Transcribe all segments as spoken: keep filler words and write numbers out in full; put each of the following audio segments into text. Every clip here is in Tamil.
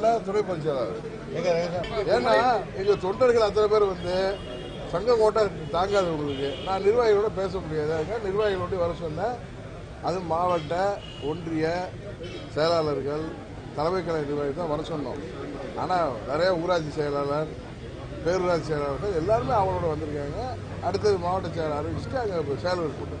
لا تري بنشلا. يا أنا إذا صورتك لا ترى بره بندى. سانجا غوطة تانجا ذوقليه. أنا نيروي يلوده بيسوم ليه. أنا نيروي يلوده ورشوننا. هذا ما وردة وندريا سيلالر كل ثلاثة كلا نيروي ده ورشوننا. أنا داري أوراجي سيلالر بيروراجي سيلالر. كلهم أولاد وندريا. أردت ما وردة سيلالر. إستياجا سيلالر كوتة.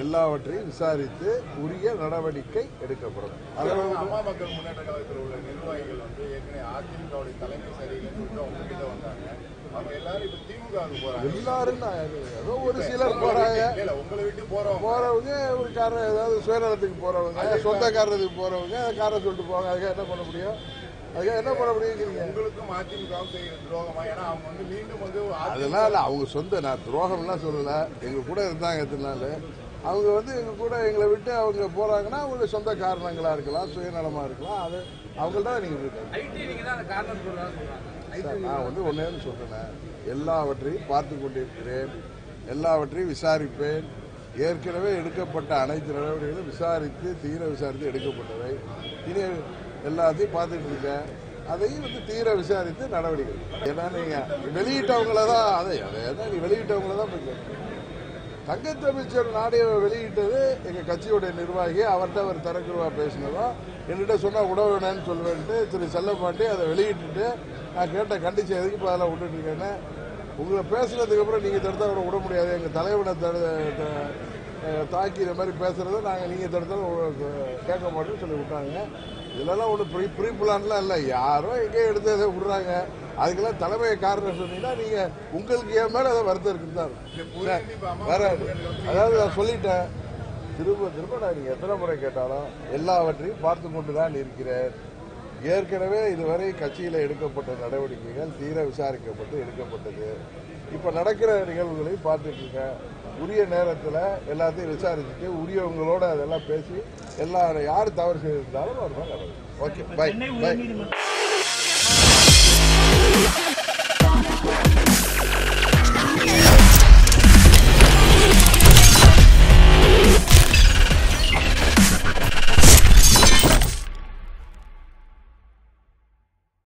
எல்லாவற்றையும் விசாரித்து உரிய நடவடிக்கை எடுக்கப்படும். எல்லாரும் ஏதோ ஒரு சிலர் போறாங்க, போறவங்க ஒரு காரணம், ஏதாவது சுயநலத்துக்கு போறவங்க, சொந்தக்காரத்துக்கு போறவங்க காரணம் சொல்லிட்டு போவாங்க. அதுக்காக என்ன பண்ண முடியும்? அதெல்லாம் இல்லை, அவங்க சொந்த நான் துரோகம்லாம் சொல்லலை. எங்க கூட இருந்தாங்க எத்தனை நாள், அவங்க வந்து எங்கள் கூட எங்களை விட்டு அவங்க போகிறாங்கன்னா அவங்க சொந்த காரணங்களாக இருக்கலாம், சுயநலமாக இருக்கலாம். அது அவங்கள்ட்ட நீங்கள் இருக்காங்க. நான் வந்து ஒன்றே சொல்கிறேன், எல்லாவற்றையும் பார்த்து கொண்டிருக்கிறேன், எல்லாவற்றையும் விசாரிப்பேன். ஏற்கனவே எடுக்கப்பட்ட அனைத்து நடவடிக்கைகளும் விசாரித்து தீர விசாரித்து எடுக்கப்பட்டவை. இனி எல்லாத்தையும் பார்த்துட்டு இருக்கேன். அதையும் வந்து தீர விசாரித்து நடவடிக்கை. ஏன்னா நீங்கள் வெளியிட்டவங்கள தான் அதை அதை ஏன்னா நீ வெளியிட்டவங்கள தான் போய் தங்கத்தமிழ்ச்சர் நாடைய வெளியிட்டது எங்கள் கட்சியுடைய நிர்வாகி அவர்கிட்ட அவர் தரக்குறவா பேசினதும் என்கிட்ட சொன்னால் உடவேனு சொல்லுவேன்ட்டு திரு செல்லப்பாண்டி அதை வெளியிட்டு நான் கேட்ட கண்டிச்சு எதுக்கு இப்போ அதெல்லாம் விட்டுட்டுருக்கேன்னு உங்களை பேசுனதுக்கப்புறம் நீங்கள் தடுத்தா அவரை விட முடியாது. எங்கள் தலைவனை தாக்கிற மாதிரி பேசுகிறத நாங்கள் நீங்கள் தடுத்தாலும் கேட்க மாட்டோம்னு சொல்லி விட்டாங்க. இதெல்லாம் ஒன்றும் ப்ரீ ப்ரீ பிளான்லாம் இல்லை, யாரோ எங்கேயும் எடுத்து அதை விட்றாங்க. அதுக்கெல்லாம் தலைமையை காரணம் சொன்னீங்கன்னா நீங்கள் உங்களுக்கு ஏன் மேலே அதை வருத்தம் இருக்குன்னு தான் வராது. அதாவது நான் சொல்லிட்டேன், திரும்ப திரும்ப நான் நீங்கள் எத்தனை முறை கேட்டாலும் எல்லாவற்றையும் பார்த்து கொண்டு தான் இருக்கிறேன். ஏற்கனவே இதுவரை கட்சியில் எடுக்கப்பட்ட நடவடிக்கைகள் தீர விசாரிக்கப்பட்டு எடுக்கப்பட்டது. இப்போ நடக்கிற நிகழ்வுகளையும் பார்த்துட்டு இருக்கேன். உரிய நேரத்தில் எல்லாத்தையும் விசாரிச்சுட்டு உரியவங்களோட அதெல்லாம் பேசி எல்லாரும் யார் தவறு செய்திருந்தாலும் ஒரு மாதிரி. Okay, bye by.